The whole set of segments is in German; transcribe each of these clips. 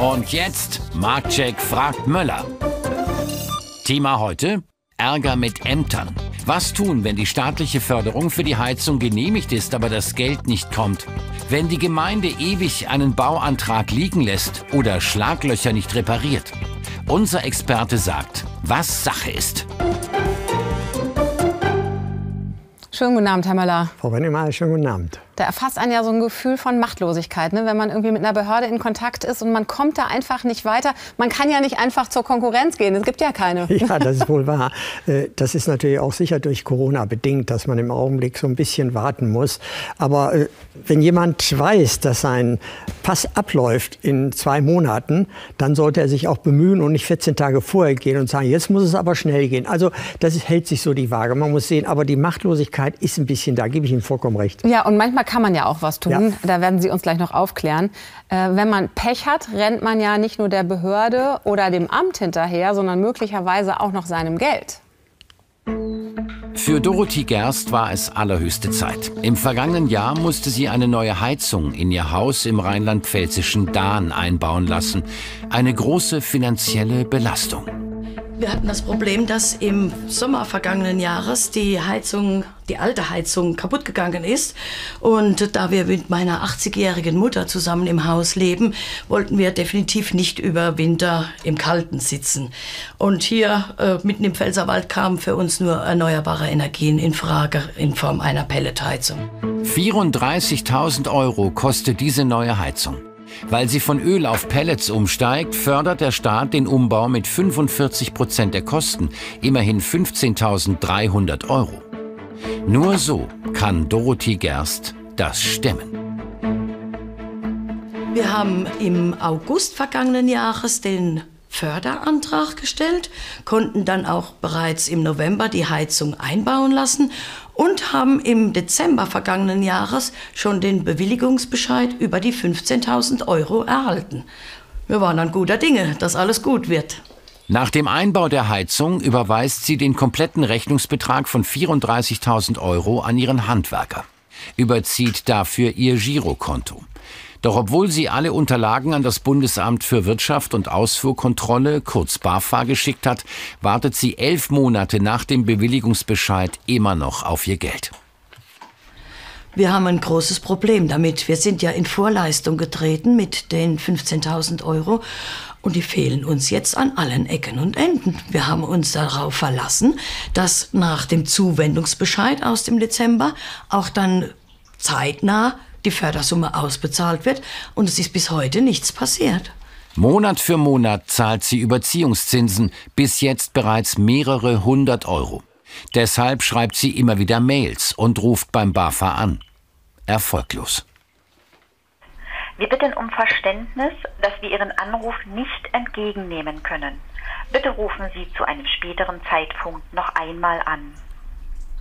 Und jetzt Marktcheck fragt Möller. Thema heute: Ärger mit Ämtern. Was tun, wenn die staatliche Förderung für die Heizung genehmigt ist, aber das Geld nicht kommt? Wenn die Gemeinde ewig einen Bauantrag liegen lässt oder Schlaglöcher nicht repariert? Unser Experte sagt, was Sache ist. Schönen guten Abend, Herr Möller. Frau Bennemann, schönen guten Abend. Da erfasst einen ja so ein Gefühl von Machtlosigkeit, ne? Wenn man irgendwie mit einer Behörde in Kontakt ist und man kommt da einfach nicht weiter. Man kann ja nicht einfach zur Konkurrenz gehen, es gibt ja keine. Ja, das ist wohl wahr. Das ist natürlich auch sicher durch Corona bedingt, dass man im Augenblick so ein bisschen warten muss. Aber wenn jemand weiß, dass sein Pass abläuft in 2 Monaten, dann sollte er sich auch bemühen und nicht 14 Tage vorher gehen und sagen, jetzt muss es aber schnell gehen. Also das hält sich so die Waage. Man muss sehen, aber die Machtlosigkeit ist ein bisschen da, gebe ich Ihnen vollkommen recht. Ja, und manchmal kann man ja auch was tun. Ja. Da werden Sie uns gleich noch aufklären. Wenn man Pech hat, rennt man ja nicht nur der Behörde oder dem Amt hinterher, sondern möglicherweise auch noch seinem Geld. Für Dorothee Gerst war es allerhöchste Zeit. Im vergangenen Jahr musste sie eine neue Heizung in ihr Haus im rheinland-pfälzischen Dahn einbauen lassen. Eine große finanzielle Belastung. Wir hatten das Problem, dass im Sommer vergangenen Jahres die alte Heizung kaputt gegangen ist. Und da wir mit meiner 80-jährigen Mutter zusammen im Haus leben, wollten wir definitiv nicht über Winter im Kalten sitzen. Und hier mitten im Pfälzerwald kamen für uns nur erneuerbare Energien in Frage in Form einer Pelletheizung. 34.000 € kostet diese neue Heizung. Weil sie von Öl auf Pellets umsteigt, fördert der Staat den Umbau mit 45% der Kosten, immerhin 15.300 €. Nur so kann Dorothee Gerst das stemmen. Wir haben im August vergangenen Jahres den Förderantrag gestellt, konnten dann auch bereits im November die Heizung einbauen lassen und haben im Dezember vergangenen Jahres schon den Bewilligungsbescheid über die 15.000 € erhalten. Wir waren an guter Dinge, dass alles gut wird. Nach dem Einbau der Heizung überweist sie den kompletten Rechnungsbetrag von 34.000 € an ihren Handwerker, überzieht dafür ihr Girokonto. Doch obwohl sie alle Unterlagen an das Bundesamt für Wirtschaft und Ausfuhrkontrolle, kurz BAFA, geschickt hat, wartet sie 11 Monate nach dem Bewilligungsbescheid immer noch auf ihr Geld. Wir haben ein großes Problem damit. Wir sind ja in Vorleistung getreten mit den 15.000 € und die fehlen uns jetzt an allen Ecken und Enden. Wir haben uns darauf verlassen, dass nach dem Zuwendungsbescheid aus dem Dezember auch dann zeitnah die Fördersumme ausbezahlt wird und es ist bis heute nichts passiert. Monat für Monat zahlt sie Überziehungszinsen, bis jetzt bereits mehrere 100 €. Deshalb schreibt sie immer wieder Mails und ruft beim BAFA an. Erfolglos. Wir bitten um Verständnis, dass wir Ihren Anruf nicht entgegennehmen können. Bitte rufen Sie zu einem späteren Zeitpunkt noch einmal an.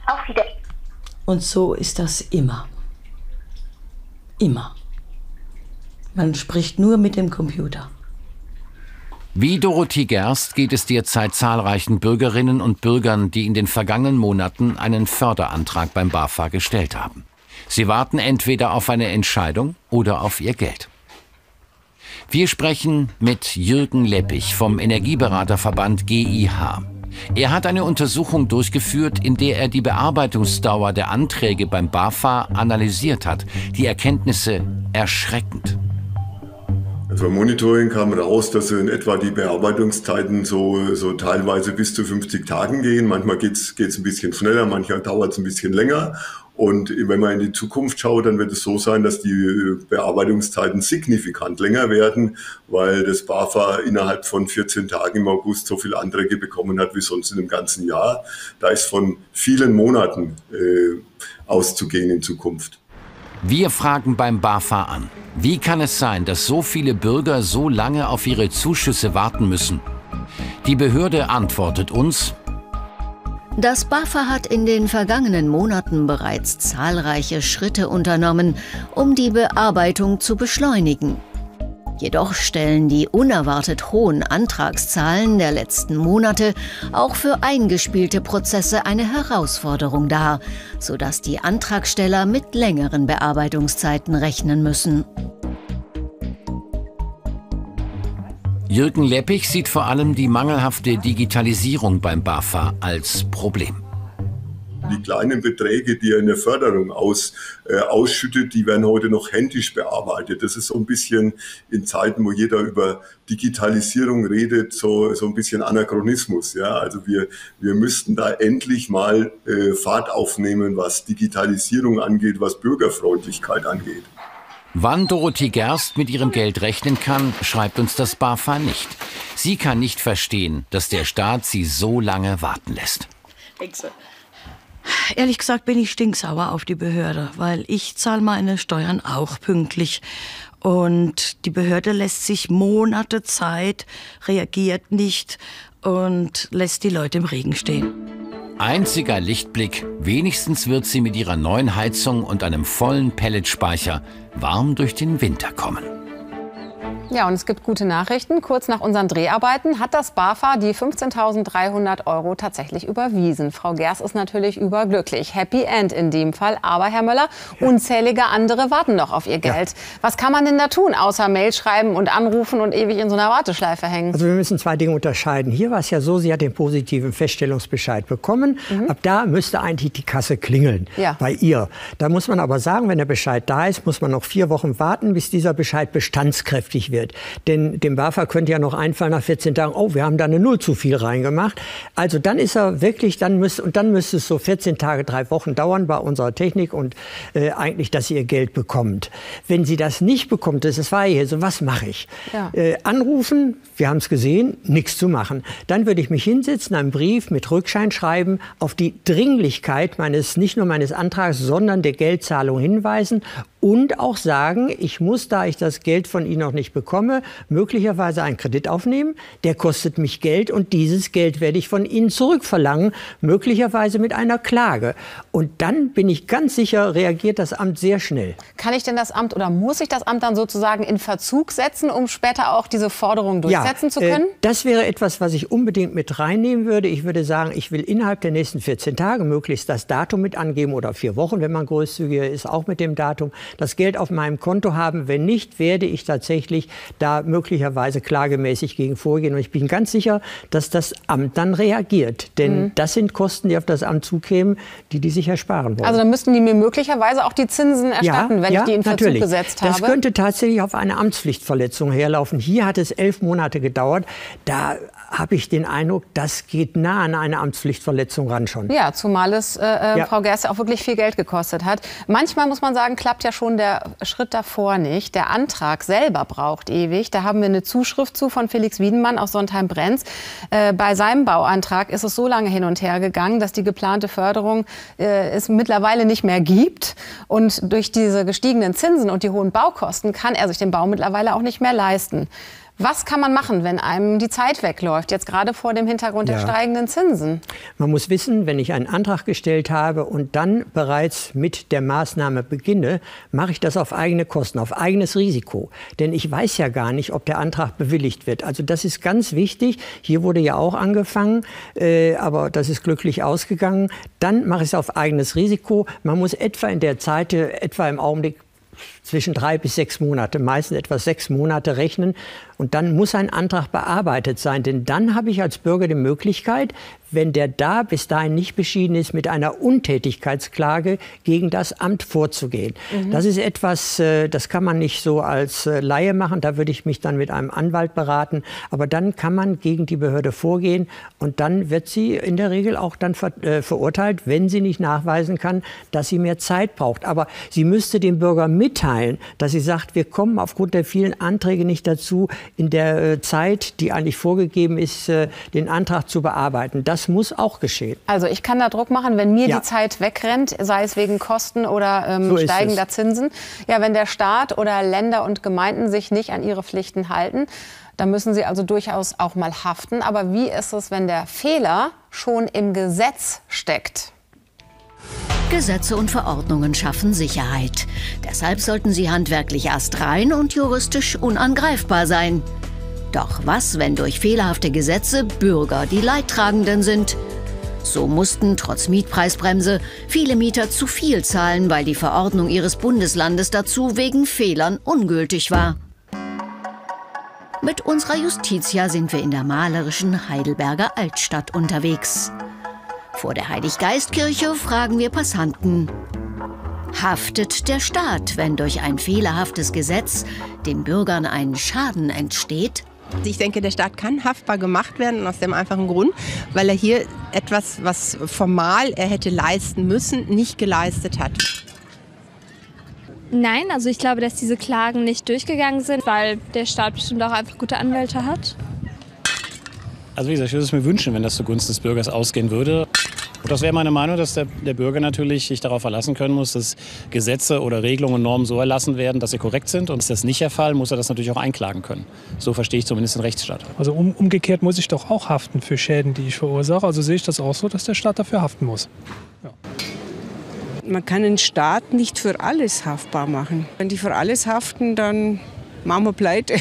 Auf Wiedersehen. Und so ist das immer. Immer. Man spricht nur mit dem Computer. Wie Dorothee Gerst geht es derzeit zahlreichen Bürgerinnen und Bürgern, die in den vergangenen Monaten einen Förderantrag beim BAFA gestellt haben. Sie warten entweder auf eine Entscheidung oder auf ihr Geld. Wir sprechen mit Jürgen Leppig vom Energieberaterverband GIH. Er hat eine Untersuchung durchgeführt, in der er die Bearbeitungsdauer der Anträge beim BAFA analysiert hat. Die Erkenntnisse erschreckend. Beim Monitoring kam raus, dass in etwa die Bearbeitungszeiten so teilweise bis zu 50 Tagen gehen. Manchmal geht's ein bisschen schneller, manchmal dauert es ein bisschen länger. Und wenn man in die Zukunft schaut, dann wird es so sein, dass die Bearbeitungszeiten signifikant länger werden, weil das BAFA innerhalb von 14 Tagen im August so viele Anträge bekommen hat wie sonst in dem ganzen Jahr. Da ist von vielen Monaten auszugehen in Zukunft. Wir fragen beim BAFA an. Wie kann es sein, dass so viele Bürger so lange auf ihre Zuschüsse warten müssen? Die Behörde antwortet uns: Das BAFA hat in den vergangenen Monaten bereits zahlreiche Schritte unternommen, um die Bearbeitung zu beschleunigen. Jedoch stellen die unerwartet hohen Antragszahlen der letzten Monate auch für eingespielte Prozesse eine Herausforderung dar, sodass die Antragsteller mit längeren Bearbeitungszeiten rechnen müssen. Jürgen Leppig sieht vor allem die mangelhafte Digitalisierung beim BAFA als Problem. Die kleinen Beträge, die er in der Förderung ausschüttet, die werden heute noch händisch bearbeitet. Das ist so ein bisschen in Zeiten, wo jeder über Digitalisierung redet, so ein bisschen Anachronismus. Ja? Also wir müssten da endlich mal Fahrt aufnehmen, was Digitalisierung angeht, was Bürgerfreundlichkeit angeht. Wann Dorothee Gerst mit ihrem Geld rechnen kann, schreibt uns das BAFA nicht. Sie kann nicht verstehen, dass der Staat sie so lange warten lässt. Excellent. Ehrlich gesagt bin ich stinksauer auf die Behörde, weil ich zahle meine Steuern auch pünktlich. Und die Behörde lässt sich Monate Zeit, reagiert nicht und lässt die Leute im Regen stehen. Einziger Lichtblick, wenigstens wird sie mit ihrer neuen Heizung und einem vollen Pelletspeicher warm durch den Winter kommen. Ja, und es gibt gute Nachrichten. Kurz nach unseren Dreharbeiten hat das BAFA die 15.300 € tatsächlich überwiesen. Frau Gerst ist natürlich überglücklich. Happy End in dem Fall. Aber, Herr Möller, unzählige andere warten noch auf ihr Geld. Ja. Was kann man denn da tun, außer Mail schreiben und anrufen und ewig in so einer Warteschleife hängen? Also wir müssen zwei Dinge unterscheiden. Hier war es ja so, sie hat den positiven Feststellungsbescheid bekommen. Mhm. Ab da müsste eigentlich die Kasse klingeln bei ihr. Da muss man aber sagen, wenn der Bescheid da ist, muss man noch 4 Wochen warten, bis dieser Bescheid bestandskräftig wird. Denn dem BAFA könnte ja noch einfallen nach 14 Tagen, oh, wir haben da eine Null zu viel reingemacht. Also dann ist er wirklich, dann müsste es so 14 Tage, 3 Wochen dauern bei unserer Technik und eigentlich, dass sie ihr Geld bekommt. Wenn sie das nicht bekommt, das war hier so, was mache ich? Ja. Anrufen, wir haben es gesehen, nichts zu machen. Dann würde ich mich hinsetzen, einen Brief mit Rückschein schreiben, auf die Dringlichkeit nicht nur meines Antrags, sondern der Geldzahlung hinweisen und auch sagen, ich muss, da ich das Geld von Ihnen noch nicht bekomme, möglicherweise einen Kredit aufnehmen, der kostet mich Geld und dieses Geld werde ich von Ihnen zurückverlangen, möglicherweise mit einer Klage. Und dann bin ich ganz sicher, reagiert das Amt sehr schnell. Kann ich denn das Amt oder muss ich das Amt dann sozusagen in Verzug setzen, um später auch diese Forderung durchsetzen zu können? Das wäre etwas, was ich unbedingt mit reinnehmen würde. Ich würde sagen, ich will innerhalb der nächsten 14 Tage möglichst das Datum mit angeben oder 4 Wochen, wenn man großzügiger ist, auch mit dem Datum, das Geld auf meinem Konto haben. Wenn nicht, werde ich tatsächlich da möglicherweise klagemäßig gegen vorgehen. Und ich bin ganz sicher, dass das Amt dann reagiert. Denn das sind Kosten, die auf das Amt zukämen, die die sich ersparen wollen. Also dann müssten die mir möglicherweise auch die Zinsen erstatten, wenn ich die in Verzug gesetzt habe? Das könnte tatsächlich auf eine Amtspflichtverletzung herlaufen. Hier hat es 11 Monate gedauert. Da habe ich den Eindruck, das geht nah an eine Amtspflichtverletzung ran schon. Ja, zumal es Frau Gerst auch wirklich viel Geld gekostet hat. Manchmal muss man sagen, klappt ja schon der Schritt davor nicht. Der Antrag selber braucht ewig. Da haben wir eine Zuschrift zu von Felix Wiedemann aus Sonnheim-Brenz. Bei seinem Bauantrag ist es so lange hin und her gegangen, dass die geplante Förderung es mittlerweile nicht mehr gibt. Und durch diese gestiegenen Zinsen und die hohen Baukosten kann er sich den Bau mittlerweile auch nicht mehr leisten. Was kann man machen, wenn einem die Zeit wegläuft, jetzt gerade vor dem Hintergrund der steigenden Zinsen? Man muss wissen, wenn ich einen Antrag gestellt habe und dann bereits mit der Maßnahme beginne, mache ich das auf eigene Kosten, auf eigenes Risiko. Denn ich weiß ja gar nicht, ob der Antrag bewilligt wird. Also das ist ganz wichtig. Hier wurde ja auch angefangen, aber das ist glücklich ausgegangen. Dann mache ich es auf eigenes Risiko. Man muss etwa in der Zeit, etwa im Augenblick, zwischen 3 bis 6 Monate, meistens etwa 6 Monate rechnen. Und dann muss ein Antrag bearbeitet sein, denn dann habe ich als Bürger die Möglichkeit, wenn der da bis dahin nicht beschieden ist, mit einer Untätigkeitsklage gegen das Amt vorzugehen. Mhm. Das ist etwas, das kann man nicht so als Laie machen, da würde ich mich dann mit einem Anwalt beraten. Aber dann kann man gegen die Behörde vorgehen und dann wird sie in der Regel auch dann verurteilt, wenn sie nicht nachweisen kann, dass sie mehr Zeit braucht. Aber sie müsste dem Bürger mitteilen, dass sie sagt, wir kommen aufgrund der vielen Anträge nicht dazu, in der Zeit, die eigentlich vorgegeben ist, den Antrag zu bearbeiten. Das muss auch geschehen. Also ich kann da Druck machen, wenn mir die Zeit wegrennt, sei es wegen Kosten oder steigender Zinsen. Ja, wenn der Staat oder Länder und Gemeinden sich nicht an ihre Pflichten halten, dann müssen sie also durchaus auch mal haften. Aber wie ist es, wenn der Fehler schon im Gesetz steckt? Gesetze und Verordnungen schaffen Sicherheit. Deshalb sollten sie handwerklich astrein und juristisch unangreifbar sein. Doch was, wenn durch fehlerhafte Gesetze Bürger die Leidtragenden sind? So mussten trotz Mietpreisbremse viele Mieter zu viel zahlen, weil die Verordnung ihres Bundeslandes dazu wegen Fehlern ungültig war. Mit unserer Justitia sind wir in der malerischen Heidelberger Altstadt unterwegs. Vor der Heiliggeistkirche fragen wir Passanten: Haftet der Staat, wenn durch ein fehlerhaftes Gesetz den Bürgern ein Schaden entsteht? Ich denke, der Staat kann haftbar gemacht werden, aus dem einfachen Grund, weil er hier etwas, was formal er hätte leisten müssen, nicht geleistet hat. Nein, also ich glaube, dass diese Klagen nicht durchgegangen sind, weil der Staat bestimmt auch einfach gute Anwälte hat. Also wie gesagt, ich würde es mir wünschen, wenn das zugunsten des Bürgers ausgehen würde. Und das wäre meine Meinung, dass der Bürger natürlich sich darauf verlassen können muss, dass Gesetze oder Regelungen und Normen so erlassen werden, dass sie korrekt sind. Und ist das nicht der Fall, muss er das natürlich auch einklagen können. So verstehe ich zumindest den Rechtsstaat. Also umgekehrt muss ich doch auch haften für Schäden, die ich verursache. Also sehe ich das auch so, dass der Staat dafür haften muss. Ja. Man kann den Staat nicht für alles haftbar machen. Wenn die für alles haften, dann machen wir pleite.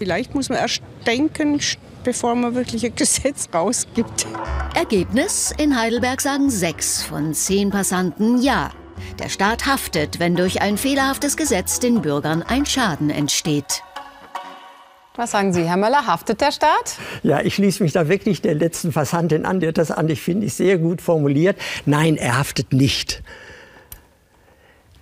Vielleicht muss man erst denken, bevor man wirklich ein Gesetz rausgibt. Ergebnis: In Heidelberg sagen 6 von 10 Passanten ja. Der Staat haftet, wenn durch ein fehlerhaftes Gesetz den Bürgern ein Schaden entsteht. Was sagen Sie, Herr Möller, haftet der Staat? Ja, ich schließe mich da wirklich der letzten Passantin an, die hat das an, ich finde, sehr gut formuliert. Nein, er haftet nicht.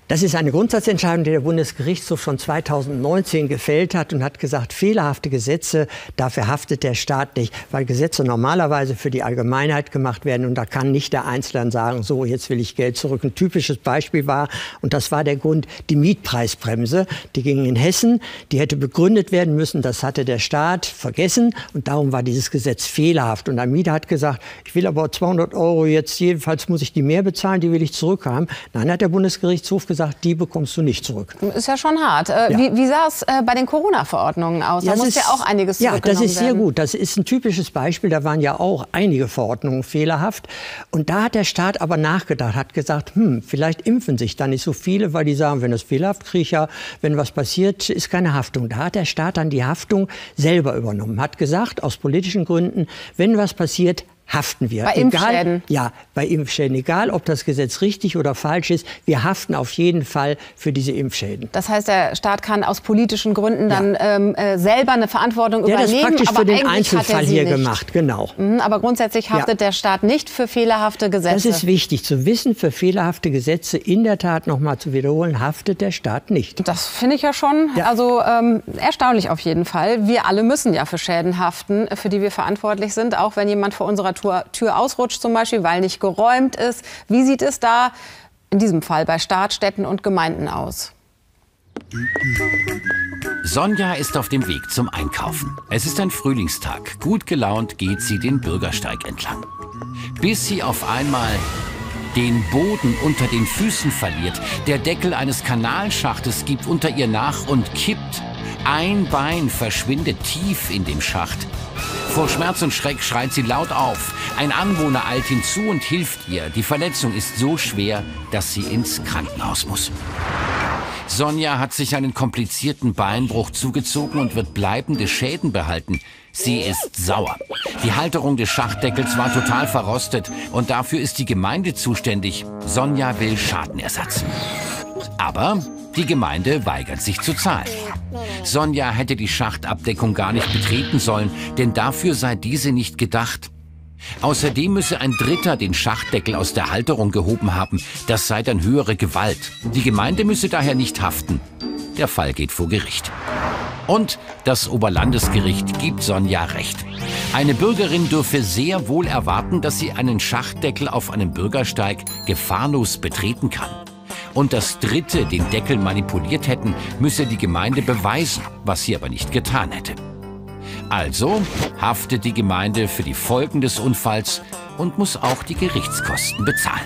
Das ist eine Grundsatzentscheidung, die der Bundesgerichtshof schon 2019 gefällt hat und hat gesagt, fehlerhafte Gesetze, dafür haftet der Staat nicht, weil Gesetze normalerweise für die Allgemeinheit gemacht werden und da kann nicht der Einzelne sagen, so, jetzt will ich Geld zurück. Ein typisches Beispiel war, und das war der Grund, die Mietpreisbremse, die ging in Hessen, die hätte begründet werden müssen, das hatte der Staat vergessen und darum war dieses Gesetz fehlerhaft. Und ein Mieter hat gesagt, ich will aber 200 € jetzt, jedenfalls muss ich die mehr bezahlen, die will ich zurückhaben. Nein, hat der Bundesgerichtshof gesagt, die bekommst du nicht zurück. Ist ja schon hart. Ja. Wie sah es bei den Corona-Verordnungen aus? Da das musste ja auch einiges zurückgenommen werden. Ja, das ist sehr gut. Das ist ein typisches Beispiel. Da waren ja auch einige Verordnungen fehlerhaft. Und da hat der Staat aber nachgedacht, hat gesagt, vielleicht impfen sich da nicht so viele, weil die sagen, wenn das fehlerhaft kriege ich ja, wenn was passiert, ist keine Haftung. Da hat der Staat dann die Haftung selber übernommen. Hat gesagt, aus politischen Gründen, wenn was passiert, haften wir. Bei Impfschäden? Ja, bei Impfschäden. Egal, ob das Gesetz richtig oder falsch ist, wir haften auf jeden Fall für diese Impfschäden. Das heißt, der Staat kann aus politischen Gründen dann selber eine Verantwortung übernehmen, das praktisch aber für den Einzelfall hier nicht gemacht. Genau. Mhm, aber grundsätzlich haftet der Staat nicht für fehlerhafte Gesetze. Das ist wichtig zu wissen, für fehlerhafte Gesetze in der Tat, nochmal zu wiederholen, haftet der Staat nicht. Das finde ich ja schon also erstaunlich auf jeden Fall. Wir alle müssen ja für Schäden haften, für die wir verantwortlich sind, auch wenn jemand vor unserer Tür ausrutscht zum Beispiel, weil nicht geräumt ist. Wie sieht es da in diesem Fall bei Staat, Städten und Gemeinden aus? Sonja ist auf dem Weg zum Einkaufen. Es ist ein Frühlingstag. Gut gelaunt geht sie den Bürgersteig entlang, bis sie auf einmal den Boden unter den Füßen verliert. Der Deckel eines Kanalschachtes gibt unter ihr nach und kippt. Ein Bein verschwindet tief in dem Schacht. Vor Schmerz und Schreck schreit sie laut auf. Ein Anwohner eilt hinzu und hilft ihr. Die Verletzung ist so schwer, dass sie ins Krankenhaus muss. Sonja hat sich einen komplizierten Beinbruch zugezogen und wird bleibende Schäden behalten. Sie ist sauer. Die Halterung des Schachtdeckels war total verrostet und dafür ist die Gemeinde zuständig. Sonja will Schadenersatz. Aber die Gemeinde weigert sich zu zahlen. Sonja hätte die Schachtabdeckung gar nicht betreten sollen, denn dafür sei diese nicht gedacht. Außerdem müsse ein Dritter den Schachtdeckel aus der Halterung gehoben haben. Das sei dann höhere Gewalt. Die Gemeinde müsse daher nicht haften. Der Fall geht vor Gericht. Und das Oberlandesgericht gibt Sonja recht. Eine Bürgerin dürfe sehr wohl erwarten, dass sie einen Schachtdeckel auf einem Bürgersteig gefahrlos betreten kann. Und dass Dritte den Deckel manipuliert hätten, müsse die Gemeinde beweisen, was sie aber nicht getan hätte. Also haftet die Gemeinde für die Folgen des Unfalls und muss auch die Gerichtskosten bezahlen.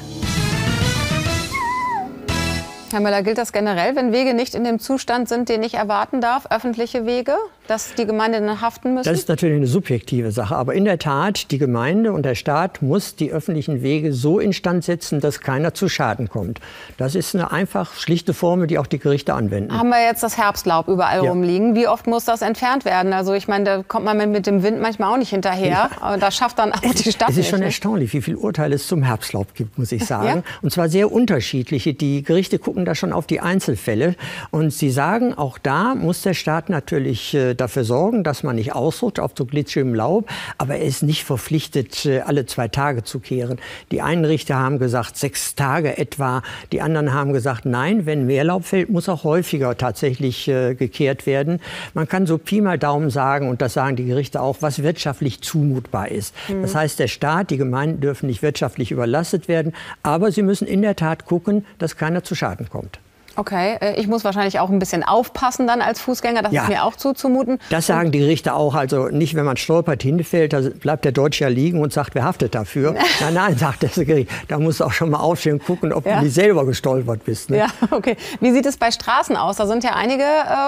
Herr Möller, gilt das generell, wenn Wege nicht in dem Zustand sind, den ich erwarten darf, öffentliche Wege, dass die Gemeinde dann haften müssen? Das ist natürlich eine subjektive Sache, aber in der Tat, die Gemeinde und der Staat muss die öffentlichen Wege so instand setzen, dass keiner zu Schaden kommt. Das ist eine einfach schlichte Formel, die auch die Gerichte anwenden. Haben wir jetzt das Herbstlaub überall rumliegen? Wie oft muss das entfernt werden? Also ich meine, da kommt man mit dem Wind manchmal auch nicht hinterher, aber das schafft dann auch die Stadt nicht. Es ist schon erstaunlich, wie viele Urteile es zum Herbstlaub gibt, muss ich sagen. Und zwar sehr unterschiedliche. Die Gerichte gucken gucken da schon auf die Einzelfälle. Und sie sagen, auch da muss der Staat natürlich dafür sorgen, dass man nicht ausrutscht auf so glitschigem Laub. Aber er ist nicht verpflichtet, alle 2 Tage zu kehren. Die einen Richter haben gesagt, 6 Tage etwa. Die anderen haben gesagt, nein, wenn mehr Laub fällt, muss auch häufiger tatsächlich gekehrt werden. Man kann so Pi mal Daumen sagen, und das sagen die Gerichte auch, was wirtschaftlich zumutbar ist. Mhm. Das heißt, der Staat, die Gemeinden dürfen nicht wirtschaftlich überlastet werden, aber sie müssen in der Tat gucken, dass keiner zu Schaden kommt. Okay, ich muss wahrscheinlich auch ein bisschen aufpassen dann als Fußgänger, das ist mir auch zuzumuten. Das sagen die Richter auch, also nicht, wenn man stolpert, hinfällt, da bleibt der Deutsche ja liegen und sagt, wer haftet dafür? Nein, nein, sagt das Gericht, da musst du auch schon mal aufstehen und gucken, ob du nicht selber gestolpert bist. Ne? Ja, okay. Wie sieht es bei Straßen aus? Da sind ja einige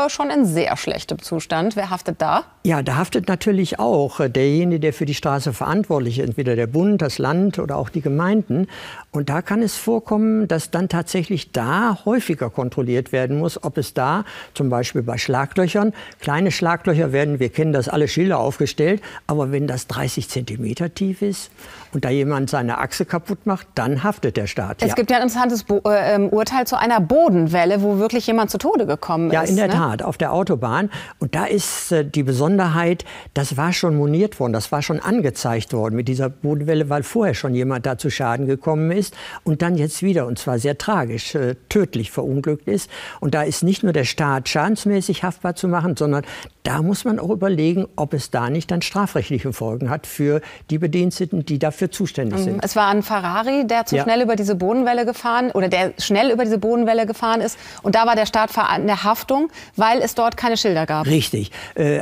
schon in sehr schlechtem Zustand. Wer haftet da? Ja, da haftet natürlich auch derjenige, der für die Straße verantwortlich ist, entweder der Bund, das Land oder auch die Gemeinden. Und da kann es vorkommen, dass dann tatsächlich da häufiger kontrolliert werden muss, ob es da zum Beispiel bei Schlaglöchern, kleine Schlaglöcher werden, wir kennen das, alle Schilder aufgestellt, aber wenn das 30 Zentimeter tief ist und da jemand seine Achse kaputt macht, dann haftet der Staat. Es gibt ja ein interessantes Urteil zu einer Bodenwelle, wo wirklich jemand zu Tode gekommen ist. Ja, in der Tat, auf der Autobahn. Und da ist die Besonderheit, das war schon moniert worden, das war schon angezeigt worden mit dieser Bodenwelle, weil vorher schon jemand da zu Schaden gekommen ist und dann jetzt wieder, und zwar sehr tragisch, tödlich verunglückt ist. Und da ist nicht nur der Staat schadensmäßig haftbar zu machen, sondern da muss man auch überlegen, ob es da nicht dann strafrechtliche Folgen hat für die Bediensteten, die dafür zuständig sind. Es war ein Ferrari, der zu schnell über diese Bodenwelle gefahren ist. Und da war der Staat in der Haftung, weil es dort keine Schilder gab. Richtig.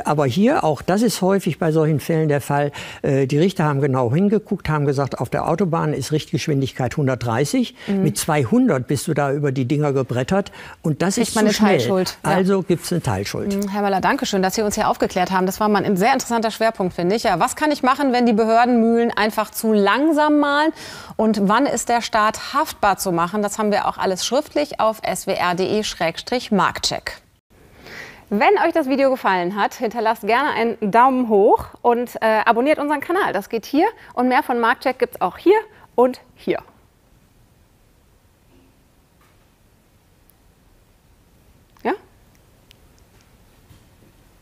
Aber hier auch, das ist häufig bei solchen Fällen der Fall. Die Richter haben genau hingeguckt, haben gesagt, auf der Autobahn ist Richtgeschwindigkeit 130. Mit 200 bist du da über die Dinger gebrettert. Und das ist zu schnell. Teilschuld. Also gibt es eine Teilschuld. Herr Möller, danke schön, dass Sie uns hier aufgeklärt haben. Das war mal ein sehr interessanter Schwerpunkt, finde ich. Ja, was kann ich machen, wenn die Behördenmühlen einfach zu langsam malen? Und wann ist der Staat haftbar zu machen? Das haben wir auch alles schriftlich auf swr.de/marktcheck. Wenn euch das Video gefallen hat, hinterlasst gerne einen Daumen hoch und abonniert unseren Kanal. Das geht hier. Und mehr von Marktcheck gibt es auch hier und hier.